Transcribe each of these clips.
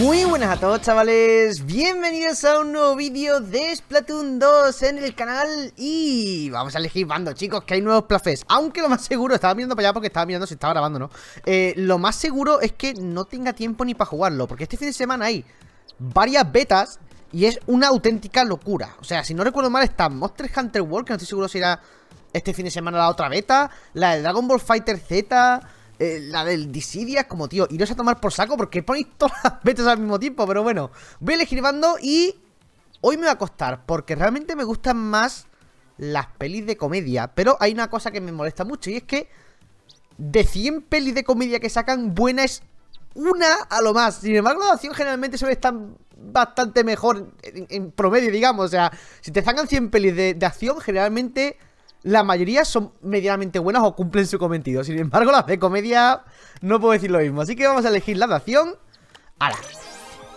Muy buenas a todos, chavales, bienvenidos a un nuevo vídeo de Splatoon 2 en el canal. Y vamos a elegir bando, chicos, que hay nuevos plafés. Aunque lo más seguro, estaba mirando para allá porque estaba mirando si estaba grabando, ¿no? Lo más seguro es que no tenga tiempo ni para jugarlo, porque este fin de semana hay varias betas y es una auténtica locura. O sea, si no recuerdo mal, está Monster Hunter World, que no estoy seguro si era este fin de semana la otra beta, la del Dragon Ball Fighter Z, la del Dissidia. Como, tío, iros a tomar por saco porque ponéis todas las betas al mismo tiempo. Pero bueno, voy a elegir bando y hoy me va a costar porque realmente me gustan más las pelis de comedia. Pero hay una cosa que me molesta mucho y es que de 100 pelis de comedia que sacan, buena es una a lo más. Sin embargo, la acción generalmente suele estar bastante mejor en promedio, digamos. O sea, si te sacan 100 pelis de acción, generalmente la mayoría son medianamente buenas o cumplen su cometido. Sin embargo, las de comedia no puedo decir lo mismo. Así que vamos a elegir la de acción. ¡Hala!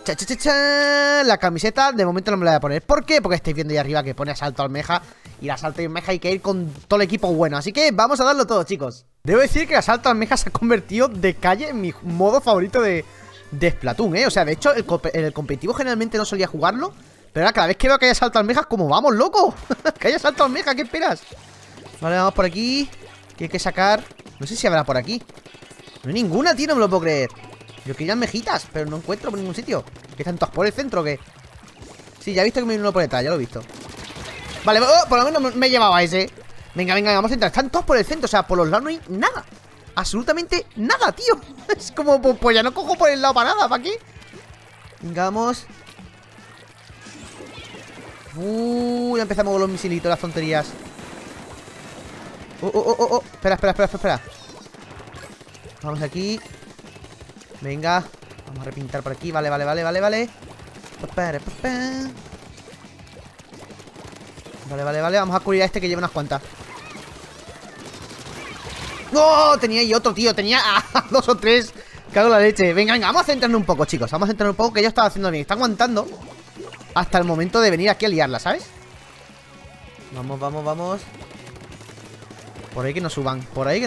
¡Cha, cha, cha, cha! La camiseta de momento no me la voy a poner. ¿Por qué? Porque estáis viendo ahí arriba que pone Asalto Almeja. Y el Asalto Almeja hay que ir con todo el equipo bueno. Así que vamos a darlo todo, chicos. Debo decir que el Asalto Almeja se ha convertido de calle en mi modo favorito de Splatoon, ¿eh? O sea, de hecho, el competitivo generalmente no solía jugarlo. Pero ahora cada vez que veo que hay Asalto Almeja es como, ¡vamos, loco! ¡Que hay Asalto Almeja! ¿Qué esperas? Vale, vamos por aquí, que hay que sacar. No sé si habrá por aquí. No hay ninguna, tío, no me lo puedo creer. Yo quería almejitas, pero no encuentro por ningún sitio. ¿Qué están todas por el centro o qué? Sí, ya he visto que me vino por detrás, ya lo he visto. Vale, oh, por lo menos me llevaba ese. Venga, venga, vamos a entrar. Están todos por el centro, o sea, por los lados no hay nada. Absolutamente nada, tío. Es como, pues ya no cojo por el lado para nada, ¿para qué? Venga, vamos. Ya empezamos con los misilitos, las tonterías. Oh. Espera. Vamos aquí. Venga. Vamos a repintar por aquí. Vale. Vale. Vamos a cubrir a este que lleva unas cuantas. ¡No! ¡Oh! Tenía ahí otro, tío. Tenía a dos o tres. Cago en la leche. Venga. Vamos a centrarnos un poco, chicos. Vamos a centrarnos un poco, que yo estaba haciendo bien. Está aguantando hasta el momento de venir aquí a liarla, ¿sabes? Vamos. Por ahí que no suban, Vale,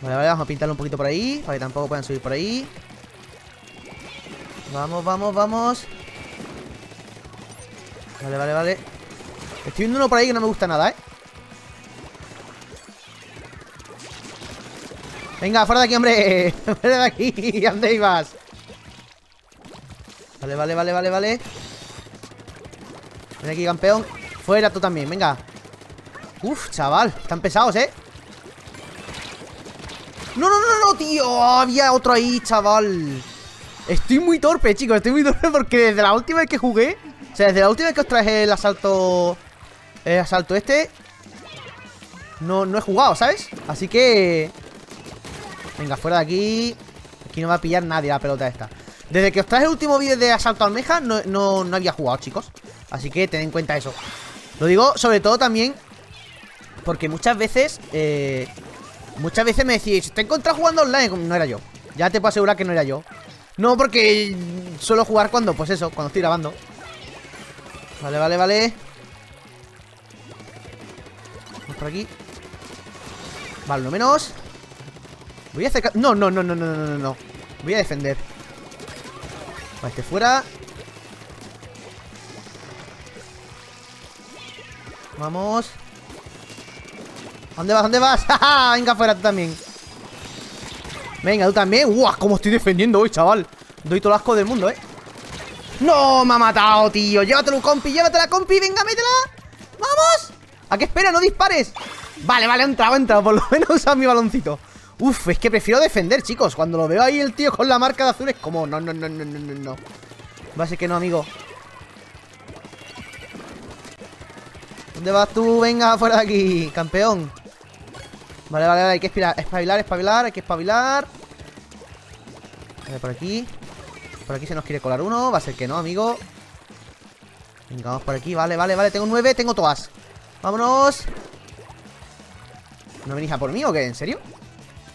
vamos a pintarlo un poquito por ahí, para que tampoco puedan subir por ahí. Vamos. Vale. Estoy viendo uno por ahí que no me gusta nada, ¿eh? Venga, fuera de aquí, hombre. Fuera de aquí, ¿dónde ibas? Vale. Ven aquí, campeón. Fuera tú también, venga. Uf, chaval, están pesados, ¿eh? No, tío. Había otro ahí, chaval. Estoy muy torpe, chicos. Estoy muy torpe porque desde la última vez que jugué, o sea, desde la última vez que os traje el asalto, este, no he jugado, ¿sabes? Así que venga, fuera de aquí. Aquí no va a pillar nadie la pelota esta. Desde que os traje el último vídeo de Asalto Almeja no había jugado, chicos. Así que tened en cuenta eso. Lo digo sobre todo también porque muchas veces me decís, te he encontrado jugando online. No era yo. Ya te puedo asegurar que no era yo. No, porque suelo jugar cuando, pues eso, cuando estoy grabando. Vale. Vamos por aquí. Vale, lo menos. Voy a acercar. No. Voy a defender. Vale, este fuera. Vamos. ¿Dónde vas? Venga, fuera tú también. Venga, tú también. ¡Guau! Cómo estoy defendiendo hoy, chaval. Doy todo el asco del mundo, ¿eh? ¡No! Me ha matado, tío. Llévatelo, compi. Venga, métela. ¡Vamos! ¿A qué espera? No dispares. Vale. Entra. Por lo menos usa mi baloncito. Uf, es que prefiero defender, chicos. Cuando lo veo ahí el tío con la marca de azul es como... No. Va a ser que no, amigo. ¿Dónde vas tú? Venga, fuera de aquí, campeón. Vale, hay que espabilar, hay que espabilar. Vale, por aquí. Por aquí se nos quiere colar uno, va a ser que no, amigo. Venga, vamos por aquí, vale. Tengo 9, tengo todas. Vámonos. ¿No venís a por mí o qué? ¿En serio?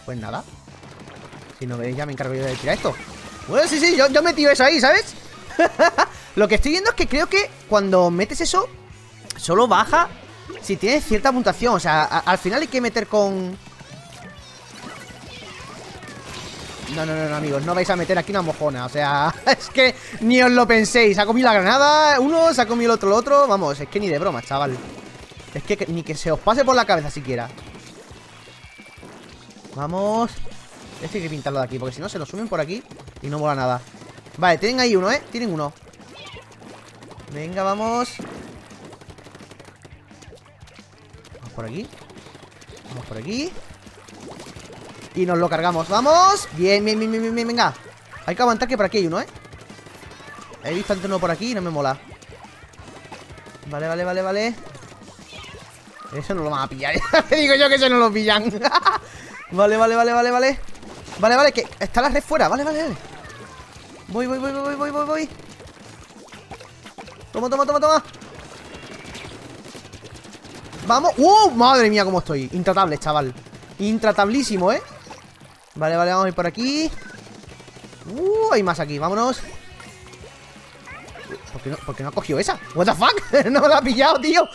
Pues nada. Si no venís ya me encargo yo de tirar esto. Bueno, sí, yo metí eso ahí, ¿sabes? Lo que estoy viendo es que creo que cuando metes eso solo baja si tienes cierta puntuación. O sea, al final hay que meter con... No, no, no, no, amigos, no vais a meter aquí una mojona. O sea, es que ni os lo penséis. Ha comido la granada uno, se ha comido el otro. Vamos, es que ni de broma, chaval. Es que ni que se os pase por la cabeza siquiera. Vamos. Este hay que pintarlo de aquí, porque si no se nos suben por aquí y no mola nada. Vale, tienen ahí uno, ¿eh? Tienen uno. Venga, vamos. Vamos por aquí. Vamos por aquí. Y nos lo cargamos, vamos. Bien, bien, bien, bien, bien, venga. Hay que aguantar que por aquí hay uno, ¿eh? He visto antes uno por aquí y no me mola. Vale, vale, vale, vale. Eso no lo van a pillar, ¿eh? Te digo yo que eso no lo pillan. Vale, vale, vale, vale, vale. Vale, vale, que está la red fuera, vale, vale, vale. Voy, voy, voy, voy, voy, voy, voy. Toma, toma, toma, toma. Vamos. ¡Wow! Madre mía, cómo estoy. Intratable, chaval. Intratablísimo, ¿eh? Vale, vale, vamos a ir por aquí. Hay más aquí, vámonos. ¿Por qué no ha cogido esa? What the fuck? No me la ha pillado, tío.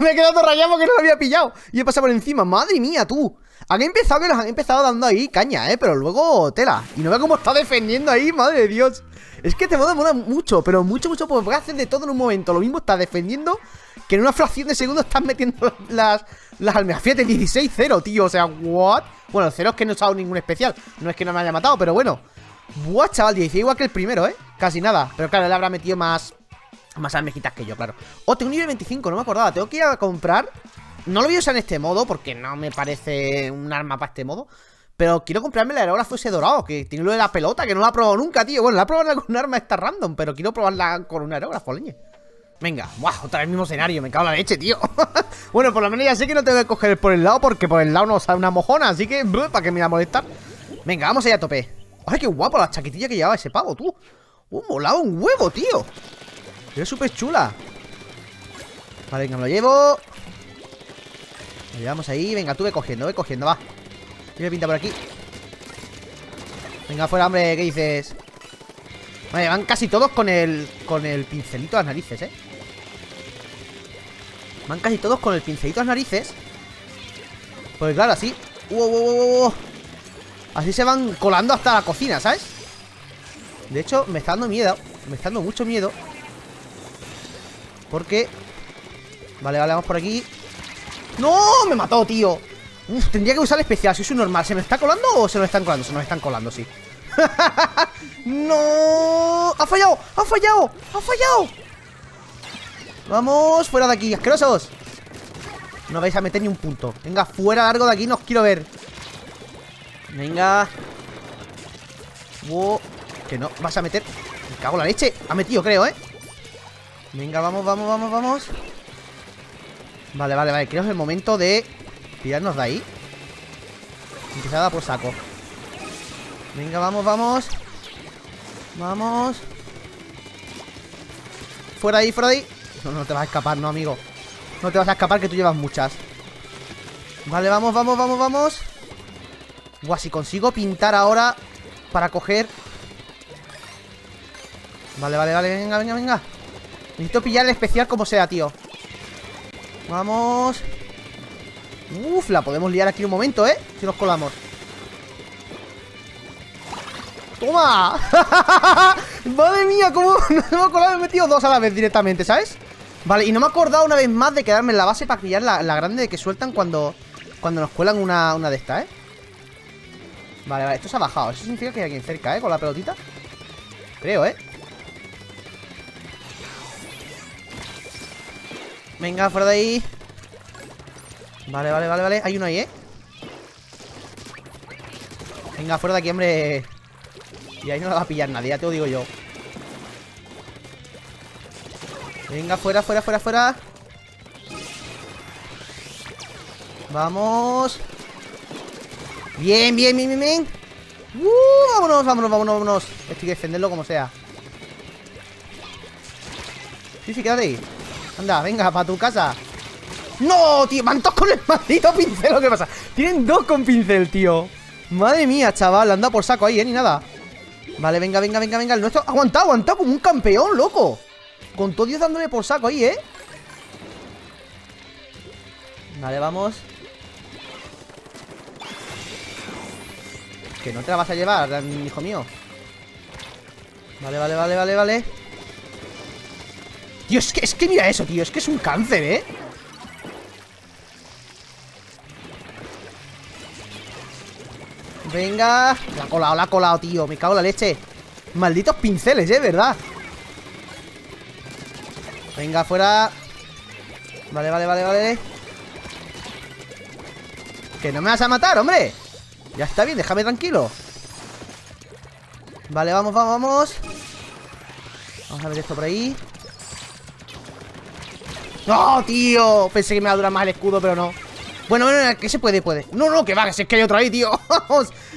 Me he quedado todo rayado porque no la había pillado y he pasado por encima, madre mía, tú. Han empezado que los han empezado dando ahí caña, pero luego tela. Y no veo cómo está defendiendo ahí, madre de Dios. Es que este modo mola mucho, pero mucho, mucho, porque haces de todo en un momento. Lo mismo estás defendiendo que en una fracción de segundo estás metiendo las almejas. Fíjate, 16-0, tío, o sea, what. Bueno, el 0 es que no he usado ningún especial. No es que no me haya matado, pero bueno. Buah, chaval, 10, igual que el primero, ¿eh? Casi nada, pero claro, le habrá metido más almejitas que yo, claro. Oh, tengo un nivel 25, no me acordaba, tengo que ir a comprar. No lo voy a usar en este modo porque no me parece un arma para este modo, pero quiero comprarme el aerógrafo ese dorado, que tiene lo de la pelota, que no la he probado nunca, tío. Bueno, la he probado con un arma esta random, pero quiero probarla con un aerógrafo, leñe. Venga, wow, otra vez el mismo escenario, me cago en la leche, tío. Bueno, por lo menos ya sé que no tengo que coger por el lado, porque por el lado no sale una mojona, así que, para que me la molestar. Venga, vamos allá a tope. Ay, qué guapo la chaquetilla que llevaba ese pavo, tú. Molaba un huevo, tío. Es súper chula. Vale, venga, me lo llevo. Lo llevamos ahí. Venga, tú ve cogiendo, va. Yo me pinta por aquí. Venga, fuera, hombre, ¿qué dices? Vale, van casi todos con el pincelito a las narices, ¿eh? Van casi todos con el pincelito a las narices. Pues claro, así. ¡Wow! Así se van colando hasta la cocina, ¿sabes? De hecho, me está dando miedo. Me está dando mucho miedo. Porque... Vale, vale, vamos por aquí. ¡No! Me mató, tío. Uf, tendría que usar el especial, si es un normal. ¿Se me está colando o se nos están colando? Se nos están colando, sí. ¡No! ¡Ha fallado! ¡Ha fallado! ¡Ha fallado! ¡Vamos! ¡Fuera de aquí, asquerosos! No vais a meter ni un punto. Venga, fuera, largo de aquí, no os quiero ver. Venga. Wow. Que no, vas a meter. Me cago en la leche. Ha metido, creo, ¿eh? Venga, vamos, vamos, vamos, vamos. Vale, vale, vale. Creo que es el momento de tirarnos de ahí. Empezar a dar por saco. Venga, vamos, vamos. Vamos. Fuera de ahí, fuera de ahí. No, no te vas a escapar, no, amigo. No te vas a escapar, que tú llevas muchas. Vale, vamos, vamos, vamos, vamos. Guau, si consigo pintar ahora para coger... Vale, vale, vale, venga, venga, venga. Necesito pillar el especial como sea, tío. Vamos. Uf, la podemos liar aquí un momento, ¿eh? Si nos colamos. ¡Toma! Madre mía, cómo nos hemos colado. He metido dos a la vez directamente, ¿sabes? Vale, y no me he acordado una vez más de quedarme en la base para pillar la grande que sueltan cuando nos cuelan una de estas, ¿eh? Vale, vale, esto se ha bajado. Eso significa que hay alguien cerca, ¿eh? Con la pelotita. Creo, ¿eh? Venga, fuera de ahí. Vale, vale, vale, vale. Hay uno ahí, ¿eh? Venga, fuera de aquí, hombre. Y ahí no la va a pillar nadie, ya te lo digo yo. Venga, fuera, fuera, fuera, fuera. Vamos. Bien, bien, bien, bien, bien. Vámonos, vámonos, vámonos, vámonos. Esto hay que defenderlo como sea. Sí, sí, quédate ahí. Anda, venga, para tu casa. ¡No, tío! ¡Van todos con el maldito pincel! ¿Qué pasa? Tienen dos con pincel, tío. Madre mía, chaval. Anda por saco ahí, ni nada. Vale, venga, venga, venga, venga. El nuestro... ¡Aguanta, aguanta! Como un campeón, loco. Con todo Dios dándole por saco ahí, ¿eh? Vale, vamos. Que no te la vas a llevar, hijo mío. Vale, vale, vale, vale, vale. Tío, es que mira eso, tío. Es que es un cáncer, ¿eh? Venga. La ha colado, tío. Me cago en la leche. Malditos pinceles, ¿eh? ¿Verdad? Venga, fuera. Vale, vale, vale, vale. Que no me vas a matar, hombre. Ya está bien, déjame tranquilo. Vale, vamos, vamos, vamos. Vamos a ver esto por ahí. ¡No, tío! Pensé que me iba a durar más el escudo, pero no. Bueno, bueno, que se puede, puede. No, no, que va, que es que hay otro ahí, tío.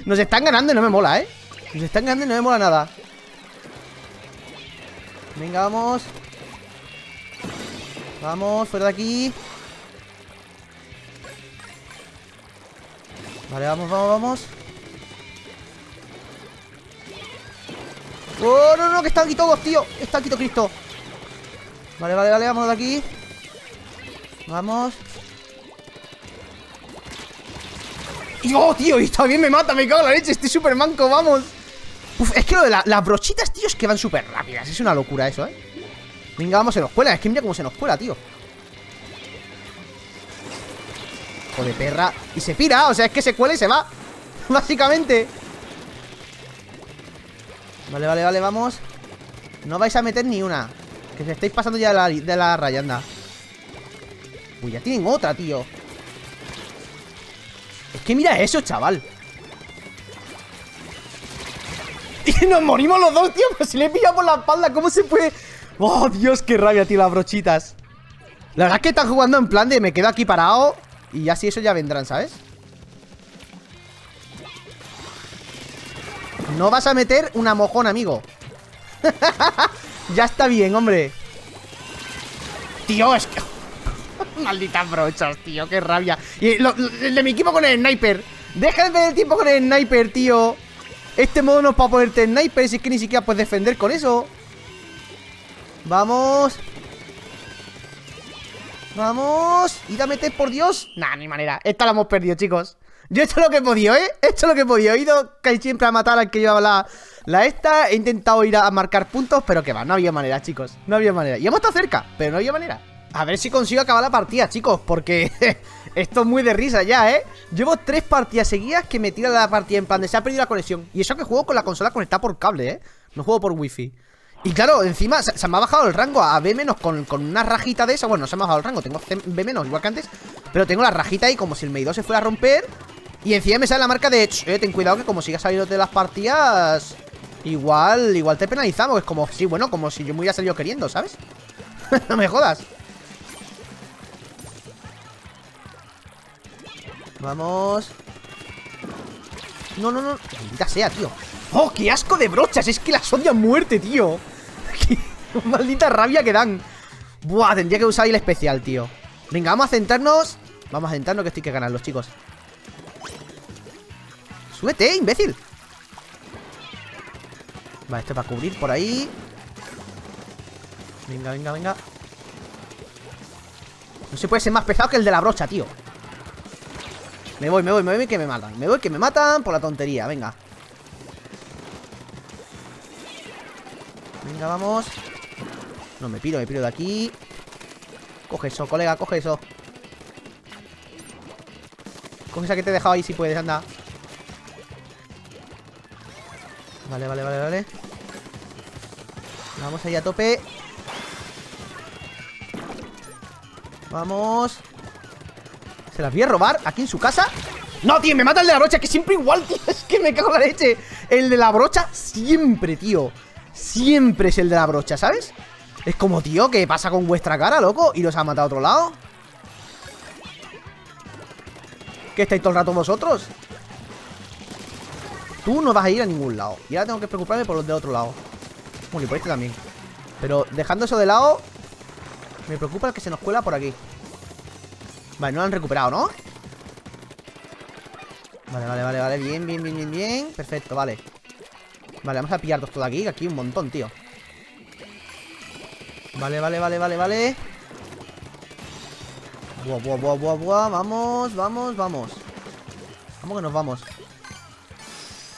Nos están ganando y no me mola, ¿eh? Nos están ganando y no me mola nada. Venga, vamos. Vamos, fuera de aquí. Vale, vamos, vamos, vamos. ¡Oh, no, no! Que están aquí todos, tío. Está aquí todo Cristo. Vale, vale, vale, vamos de aquí. Vamos. Y, ¡oh, tío! Y está bien, me mata, me cago en la leche. Estoy súper manco, vamos. Uf, es que lo de las brochitas, tío, es que van súper rápidas. Es una locura eso, ¿eh? Venga, vamos, se nos cuela. Es que mira cómo se nos cuela, tío. Hijo de perra. Y se pira, o sea, es que se cuela y se va. Básicamente. Vale, vale, vale, vamos. No vais a meter ni una. Que se estáis pasando ya de la raya, anda. Uy, ya tienen otra, tío. Es que mira eso, chaval. Y nos morimos los dos, tío. Pero si le he pillado por la espalda, ¿cómo se puede...? Oh, Dios, qué rabia, tío, las brochitas. La verdad es que están jugando en plan de me quedo aquí parado. Y así eso ya vendrán, ¿sabes? No vas a meter una mojón, amigo. Ya está bien, hombre. Tío, es que... Malditas brochas, tío, qué rabia. Y el de mi equipo con el sniper. Deja de perder el tiempo con el sniper, tío. Este modo no es para ponerte sniper. Si es que ni siquiera puedes defender con eso. Vamos. Vamos. Y da meter, por Dios. Nah, ni manera. Esta la hemos perdido, chicos. Yo he hecho lo que he podido, ¿eh? He hecho lo que he podido. He ido casi siempre a matar al que llevaba la esta. He intentado ir a marcar puntos, pero que va, no había manera, chicos. No había manera. Y hemos estado cerca, pero no había manera. A ver si consigo acabar la partida, chicos, porque esto es muy de risa ya, ¿eh? Llevo 3 partidas seguidas que me tira la partida en plan de se ha perdido la conexión. Y eso que juego con la consola conectada por cable, ¿eh? No juego por wifi. Y claro, encima se me ha bajado el rango a B- con una rajita de esa. Bueno, no se me ha bajado el rango, tengo B- igual que antes. Pero tengo la rajita ahí como si el medidor se fuera a romper. Y encima me sale la marca de... ten cuidado que como sigas saliendo de las partidas... Igual te penalizamos. Es como... Sí, bueno, como si yo me hubiera salido queriendo, ¿sabes? No me jodas. Vamos. No, no, no. Maldita sea, tío. ¡Oh, qué asco de brochas! Es que las odio a muerte, tío. ¡Qué maldita rabia que dan! Buah, tendría que usar ahí el especial, tío. Venga, vamos a centrarnos. Vamos a centrarnos que estoy que ganarlos, chicos. ¡Súbete, imbécil! Vale, esto es para cubrir por ahí. Venga, venga, venga. No se puede ser más pesado que el de la brocha, tío. Me voy, me voy, me voy, que me matan. Me voy, que me matan por la tontería, venga. Venga, vamos. No, me piro de aquí. Coge eso, colega, coge eso. Coge esa que te he dejado ahí si puedes, anda. Vale, vale, vale, vale. Vamos ahí a tope. Vamos. ¿Se las voy a robar aquí en su casa? No, tío, me mata el de la brocha, que siempre igual, tío. Es que me cago en la leche. El de la brocha siempre, tío. Siempre es el de la brocha, ¿sabes? Es como, tío, ¿qué pasa con vuestra cara, loco? ¿Y los ha matado a otro lado? ¿Qué estáis todo el rato vosotros? Tú no vas a ir a ningún lado. Y ahora tengo que preocuparme por los de otro lado. Bueno, y por este también. Pero dejando eso de lado, me preocupa el que se nos cuela por aquí. Vale, no lo han recuperado, ¿no? Vale, vale, vale, vale. Bien, bien, bien, bien, bien. Perfecto, vale. Vale, vamos a pillar dos todo aquí. Aquí un montón, tío. Vale, vale, vale, vale, vale. Buah, buah, buah, buah, buah. Vamos, vamos, vamos. Vamos que nos vamos.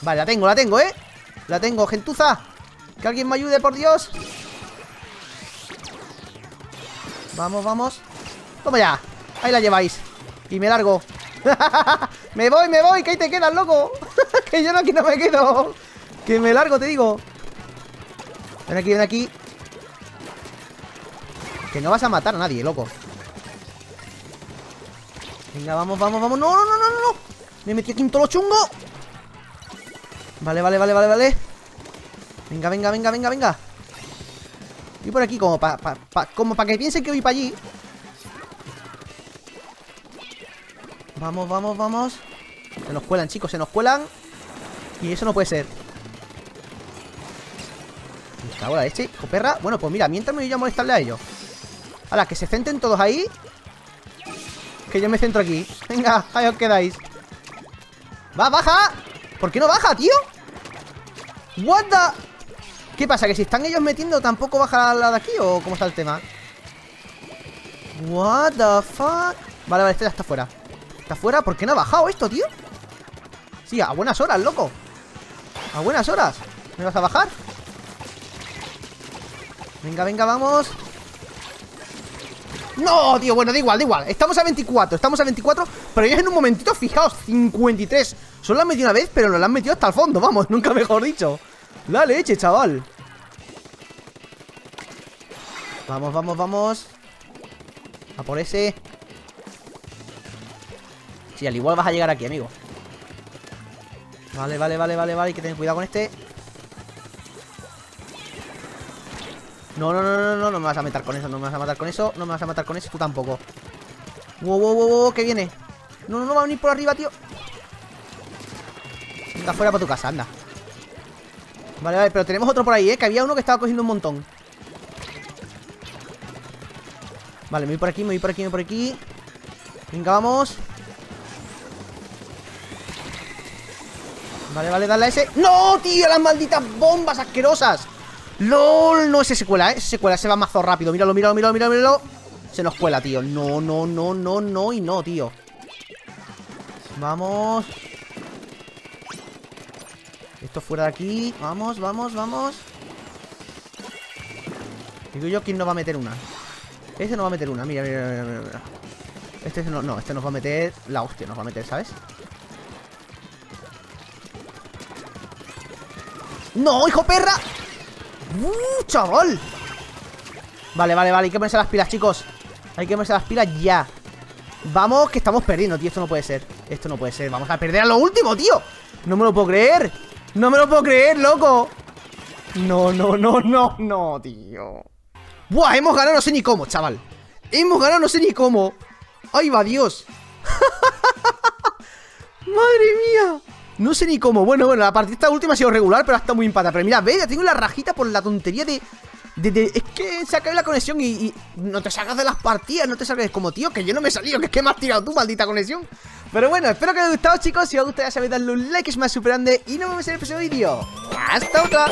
Vale, la tengo, ¿eh? La tengo, gentuza. Que alguien me ayude, por Dios. Vamos, vamos. Toma ya. Ahí la lleváis. Y me largo. Me voy. Que ahí te quedas, loco. Que yo aquí no me quedo. Que me largo, te digo. Ven aquí. Que no vas a matar a nadie, loco. Venga, vamos. No. Me metí aquí en todo lo chungo. Vale. Venga. Y por aquí, como para como pa que piensen que voy para allí. Vamos. Se nos cuelan, chicos, se nos cuelan. Y eso no puede ser. Ahora este, hijo perra. Bueno, pues mira, mientras me voy a molestarle a ellos. Ahora, que se centren todos ahí. Que yo me centro aquí. Venga, ahí os quedáis. Va, baja. ¿Por qué no baja, tío? What the... ¿Qué pasa? ¿Que si están ellos metiendo tampoco baja la de aquí? ¿O cómo está el tema? What the fuck. Vale, este ya está fuera. ¿Está fuera? ¿Por qué no ha bajado esto, tío? Sí, a buenas horas, loco. A buenas horas. ¿Me vas a bajar? Venga, vamos. No, tío, bueno, da igual. Estamos a 24, pero ya en un momentito, fijaos, 53. Solo la han metido una vez, pero nos la han metido hasta el fondo. Vamos, nunca mejor dicho. La leche, chaval. Vamos. A por ese. Sí, al igual vas a llegar aquí, amigo. Vale, hay que tener cuidado con este. No, no me vas a matar con eso, tú tampoco. Wow, que viene. No, va a venir por arriba, tío. Anda fuera para tu casa, anda. Vale, pero tenemos otro por ahí, que había uno que estaba cogiendo un montón. Vale, me voy por aquí. Venga, vamos. Vale, dale a ese. ¡No, tío! Las malditas bombas asquerosas. LOL, no, ese se cuela, ¿eh? Ese se cuela, ese va mazo rápido. Míralo. Se nos cuela, tío. No, tío. Vamos. Esto fuera de aquí. Vamos. Digo yo, ¿quién nos va a meter una? Ese nos va a meter una, mira. Este nos va a meter. La hostia nos va a meter, ¿sabes? ¡No, hijo perra! ¡Chaval! Vale, hay que ponerse las pilas, chicos. Hay que ponerse las pilas ya. Vamos, que estamos perdiendo, tío. Esto no puede ser, vamos a perder a lo último, tío. No me lo puedo creer, loco. No, tío. Buah, hemos ganado, no sé ni cómo, chaval. Ahí va, Dios. Madre mía. No sé ni cómo. Bueno, la partida última ha sido regular, pero ha estado muy empatada. Pero mira, ve, ya tengo la rajita por la tontería de es que se acaba la conexión y no te salgas de las partidas, no te salgas. Como, tío, que yo no me he salido, que es que me has tirado tú, maldita conexión. Pero bueno, espero que os haya gustado, chicos. Si os ha gustado, ya sabéis, darle un like, es más super grande. Y nos vemos en el próximo vídeo. ¡Hasta otra!